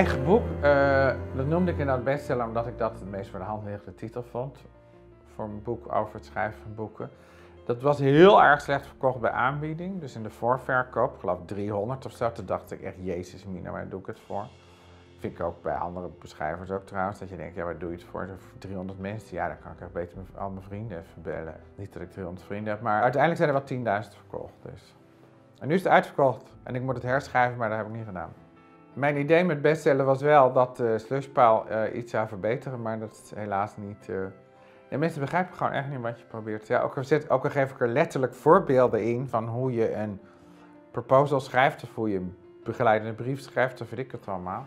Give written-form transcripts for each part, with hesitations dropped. eigen boek, dat noemde ik inderdaad bestseller omdat ik dat het meest voor de hand liggende titel vond. Voor een boek over het schrijven van boeken. Dat was heel erg slecht verkocht bij aanbieding. Dus in de voorverkoop, ik geloof 300 of zo, toen dacht ik echt, jezus mina, waar doe ik het voor? Vind ik ook bij andere beschrijvers ook trouwens, dat je denkt, ja, waar doe je het voor? 300 mensen, ja, dan kan ik echt beter al mijn vrienden even bellen. Niet dat ik 300 vrienden heb, maar uiteindelijk zijn er wel 10.000 verkocht. Dus. En nu is het uitverkocht en ik moet het herschrijven, maar dat heb ik niet gedaan. Mijn idee met bestseller was wel dat de slushpaal iets zou verbeteren, maar dat is helaas niet... De mensen begrijpen gewoon echt niet wat je probeert. Ja, ook al geef ik er letterlijk voorbeelden in van hoe je een proposal schrijft of hoe je een begeleidende brief schrijft, of weet ik het allemaal.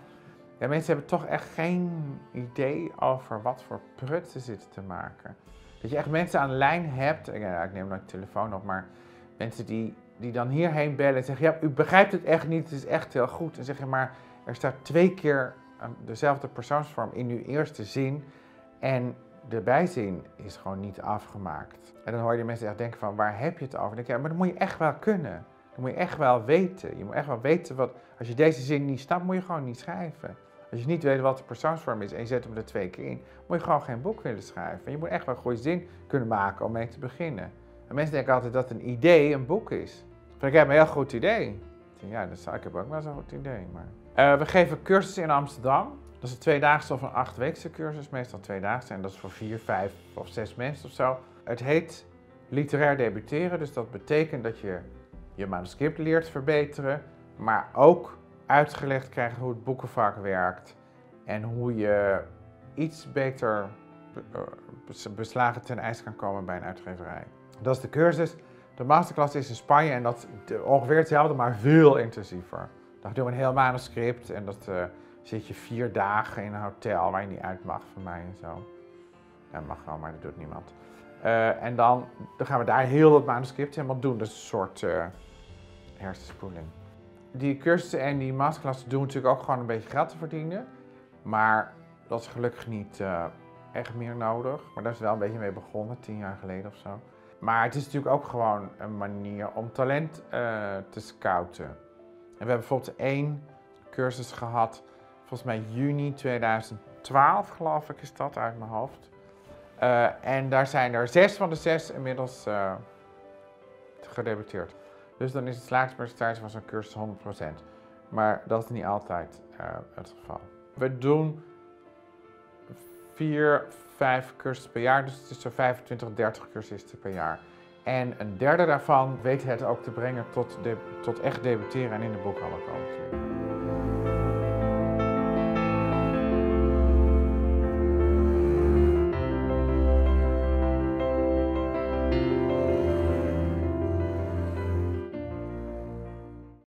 Ja, mensen hebben toch echt geen idee over wat voor prut ze zitten te maken. Dat je echt mensen aan de lijn hebt, ja, ik neem nooit de telefoon op, maar mensen die dan hierheen bellen en zeggen, ja, u begrijpt het echt niet, het is echt heel goed. En zeg je maar, er staat 2 keer dezelfde persoonsvorm in uw eerste zin en de bijzin is gewoon niet afgemaakt. En dan hoor je de mensen echt denken van, waar heb je het over? En ik denk, ja, maar dat moet je echt wel kunnen. Dat moet je echt wel weten. Je moet echt wel weten wat, als je deze zin niet snapt, moet je gewoon niet schrijven. Als je niet weet wat de persoonsvorm is en je zet hem er 2 keer in, moet je gewoon geen boek willen schrijven. En je moet echt wel een goede zin kunnen maken om mee te beginnen. En mensen denken altijd dat een idee een boek is. Van, ik heb een heel goed idee. Ik denk, ja, ik heb ook wel zo'n goed idee. Maar... we geven cursussen in Amsterdam. Dat is een 2-daagse of een 8-weekse cursus, meestal 2-daagse. En dat is voor 4, 5 of 6 mensen of zo. Het heet literair debuteren, dus dat betekent dat je je manuscript leert verbeteren, maar ook uitgelegd krijgt hoe het boekenvak werkt en hoe je iets beter beslagen ten ijs kan komen bij een uitgeverij. Dat is de cursus. De masterclass is in Spanje en dat is ongeveer hetzelfde, maar veel intensiever. Dan doen we een heel manuscript en dat zit je 4 dagen in een hotel waar je niet uit mag van mij en zo. Ja, mag wel, maar dat doet niemand. En dan gaan we daar heel het manuscript helemaal doen. Dat is een soort hersenspoeling. Die cursussen en die masterclassen doen natuurlijk ook gewoon een beetje geld te verdienen. Maar dat is gelukkig niet echt meer nodig. Maar daar is wel een beetje mee begonnen, 10 jaar geleden of zo. Maar het is natuurlijk ook gewoon een manier om talent te scouten. En we hebben bijvoorbeeld 1 cursus gehad, volgens mij juni 2012 geloof ik is dat uit mijn hoofd. En daar zijn er 6 van de 6 inmiddels gedebuteerd. Dus dan is het slagingspercentage van zo'n cursus 100%. Maar dat is niet altijd het geval. We doen 4, 5 cursussen per jaar, dus het is zo'n 25, 30 cursisten per jaar. En een derde daarvan weet het ook te brengen tot echt debuteren en in de boekhandel komen.